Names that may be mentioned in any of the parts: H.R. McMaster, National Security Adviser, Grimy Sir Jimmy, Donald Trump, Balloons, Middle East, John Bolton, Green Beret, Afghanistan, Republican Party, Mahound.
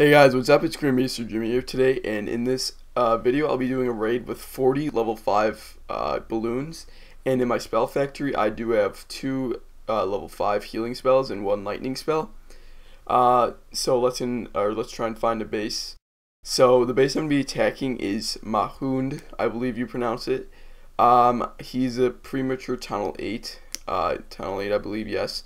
Hey guys, what's up? It's Grimy Sir Jimmy here today, and in this video I'll be doing a raid with 40 level 5 balloons, and in my spell factory I do have 2 level 5 healing spells and 1 lightning spell. So let's try and find a base. So the base I'm going to be attacking is Mahound, I believe you pronounce it. He's a premature tunnel 8, I believe, yes.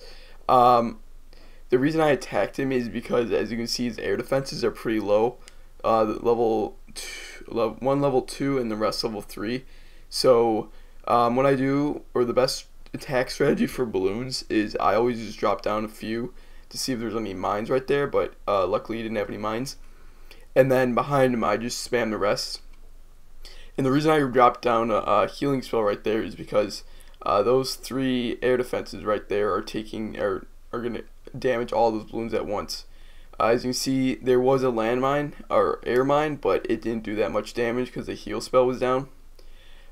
The reason I attacked him is because, as you can see, his air defenses are pretty low, level 1, level 2, and the rest level 3. So what I do, or the best attack strategy for balloons, is I always just drop down a few to see if there's any mines right there, but luckily he didn't have any mines. And then behind him I just spam the rest. And the reason I dropped down a healing spell right there is because those 3 air defenses right there are taking, are going to damage all those balloons at once. As you can see, there was a landmine or air mine, but it didn't do that much damage because the heal spell was down.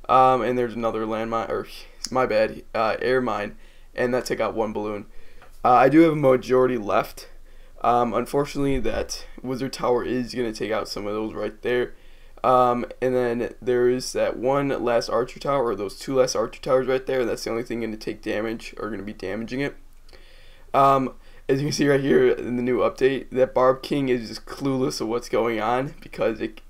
And there's another landmine, or my bad, air mine, and that took out 1 balloon. I do have a majority left. Unfortunately, that wizard tower is going to take out some of those right there. And then there is that one last archer tower, or those 2 last archer towers right there. That's the only thing going to take damage, or going to be damaging it. As you can see right here in the new update, that Barb King is just clueless of what's going on, because it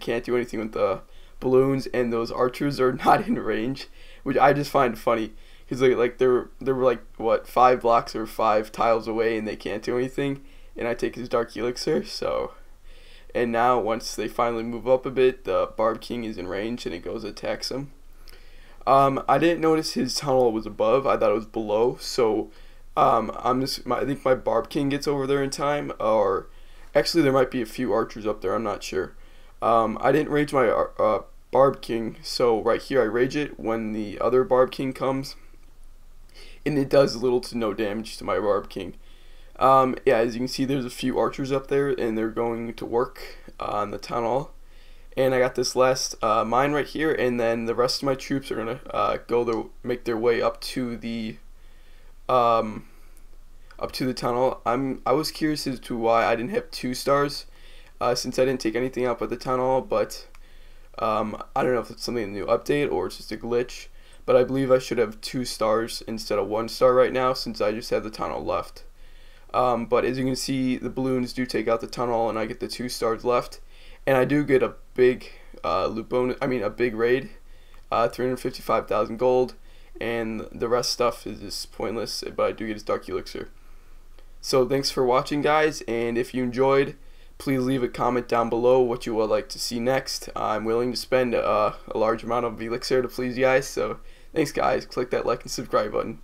can't do anything with the balloons, and those archers are not in range, which I just find funny, because like they were like, what, 5 blocks or 5 tiles away, and they can't do anything. And I take his dark elixir, so, and now once they finally move up a bit, the Barb King is in range and it goes attacks him. I didn't notice his tunnel was above, I thought it was below, so I think my Barb King gets over there in time, or actually there might be a few archers up there, I'm not sure. I didn't rage my Barb King, so right here I rage it when the other Barb King comes, and it does little to no damage to my Barb King. Yeah, as you can see, there's a few archers up there, and they're going to work on the tunnel. And I got this last mine right here, and then the rest of my troops are gonna make their way up to the tunnel. I was curious as to why I didn't have 2 stars, since I didn't take anything up at the tunnel, but I don't know if it's something in the new update or it's just a glitch, but I believe I should have 2 stars instead of 1 star right now, since I just have the tunnel left. But as you can see, the balloons do take out the tunnel, and I get the 2 stars left, and I do get a big loot bonus, I mean a big raid, 355,000 gold. And the rest stuff is just pointless, but I do get his dark elixir. So thanks for watching, guys, and if you enjoyed, please leave a comment down below what you would like to see next. I'm willing to spend a large amount of elixir to please you guys, so thanks guys, click that like and subscribe button.